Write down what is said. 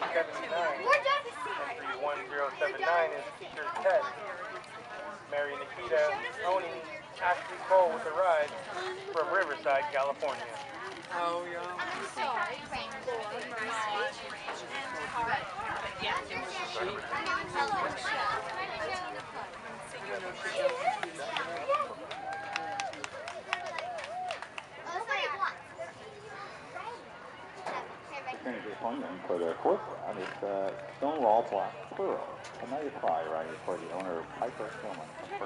31079. 31079 is Teacher Ted. Mary Nikita Tony Ashley Cole with a ride from Riverside, California. Oh, yeah. I'm sorry. Finishes funding for their fourth round. It's Stonewall Black Pearl. Another cry right for the owner of Piper Klemm.